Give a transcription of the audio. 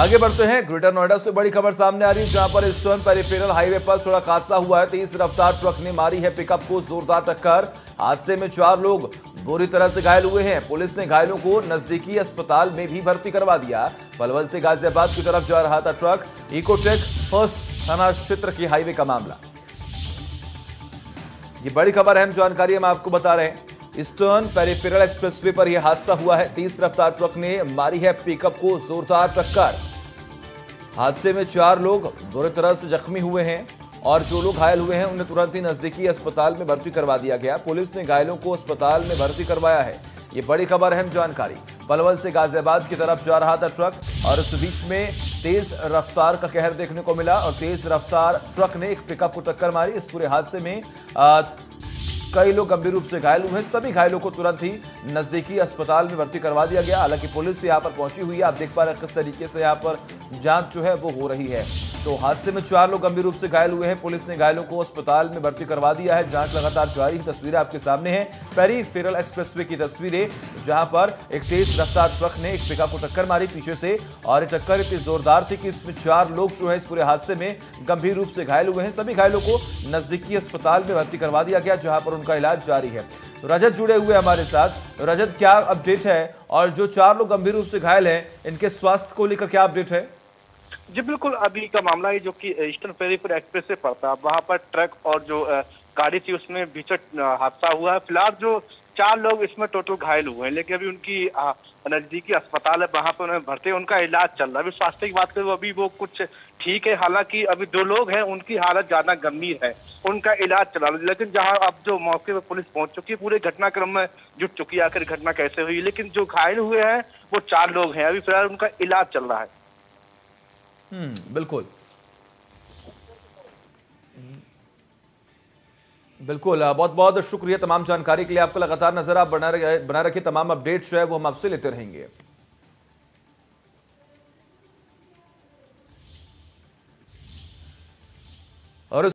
आगे बढ़ते हैं। ग्रेटर नोएडा से बड़ी खबर सामने आ रही है, जहां पर ईस्टर्न पेरिफेरल हाईवे पर सड़क हादसा हुआ है। तेज रफ्तार ट्रक ने मारी है पिकअप को जोरदार टक्कर। हादसे में 4 लोग बुरी तरह से घायल हुए हैं। पुलिस ने घायलों को नजदीकी अस्पताल में भी भर्ती करवा दिया। पलवल से गाजियाबाद की तरफ जा रहा था ट्रक। इकोटेक फर्स्ट थाना क्षेत्र के हाईवे का मामला। ये बड़ी खबर अहम जानकारी हम आपको बता रहे हैं। ईस्टर्न पेरिफेरल एक्सप्रेसवे पर यह हादसा हुआ है। 30 रफ्तार ट्रक ने मारी है पिकअप को जोरदार टक्कर। हादसे में 4 लोग बुरी तरह से जख्मी हुए हैं और जो लोग घायल हुए हैं उन्हें तुरंत ही नजदीकी अस्पताल में भर्ती करवा दिया गया। पुलिस ने घायलों को अस्पताल में भर्ती करवाया है। ये बड़ी खबर अहम जानकारी। पलवल से गाजियाबाद की तरफ जा रहा था ट्रक और इस बीच में तेज रफ्तार का कहर देखने को मिला और तेज रफ्तार ट्रक ने एक पिकअप को टक्कर मारी। इस पूरे हादसे में कई लोग गंभीर रूप से घायल हुए हैं। सभी घायलों को तुरंत ही नजदीकी अस्पताल में भर्ती करवा दिया गया। हालांकि पुलिस यहाँ पर पहुंची हुई है। आप देख पा रहे हैं किस तरीके से यहाँ पर जांच जो है वो हो रही है। तो हादसे में 4 लोग गंभीर रूप से घायल हुए हैं। पुलिस ने घायलों को अस्पताल में भर्ती करवा दिया है। जांच लगातार जारी। तस्वीरें आपके सामने हैं पेरिफेरल एक्सप्रेसवे की तस्वीरें, जहां पर एक तेज रफ्तार ट्रक ने एक पिकअप को टक्कर मारी पीछे से और टक्कर इतनी जोरदार थी कि इसमें 4 लोग जो है इस पूरे हादसे में गंभीर रूप से घायल हुए हैं। सभी घायलों को नजदीकी अस्पताल में भर्ती करवा दिया गया, जहाँ पर उनका इलाज जारी है। रजत जुड़े हुए हमारे साथ। रजत, क्या अपडेट है और जो 4 लोग गंभीर रूप से घायल है इनके स्वास्थ्य को लेकर क्या अपडेट है? जी बिल्कुल, अभी का मामला है जो कि ईस्टर्न पेरिफेरल एक्सप्रेस से पड़ता है। वहाँ पर ट्रक और जो गाड़ी थी उसमें भीषण हादसा हुआ है। फिलहाल जो 4 लोग इसमें टोटल घायल हुए हैं, लेकिन अभी उनकी नजदीकी अस्पताल है, वहाँ पर उन्हें भर्ती, उनका इलाज चल रहा है। अभी स्वास्थ्य की बात करें तो अभी वो कुछ ठीक है। हालांकि अभी 2 लोग हैं, उनकी हालत ज्यादा गंभीर है, उनका इलाज चला। लेकिन जहां अब जो मौके पर पुलिस पहुंच चुकी है, पूरे घटनाक्रम में जुट चुकी है, आखिर घटना कैसे हुई। लेकिन जो घायल हुए हैं वो 4 लोग हैं, अभी फिलहाल उनका इलाज चल रहा है। बिल्कुल बिल्कुल, बहुत बहुत शुक्रिया तमाम जानकारी के लिए। आपको लगातार नजर आप बना रखिए, तमाम अपडेट्स जो है वो हम आपसे लेते रहेंगे।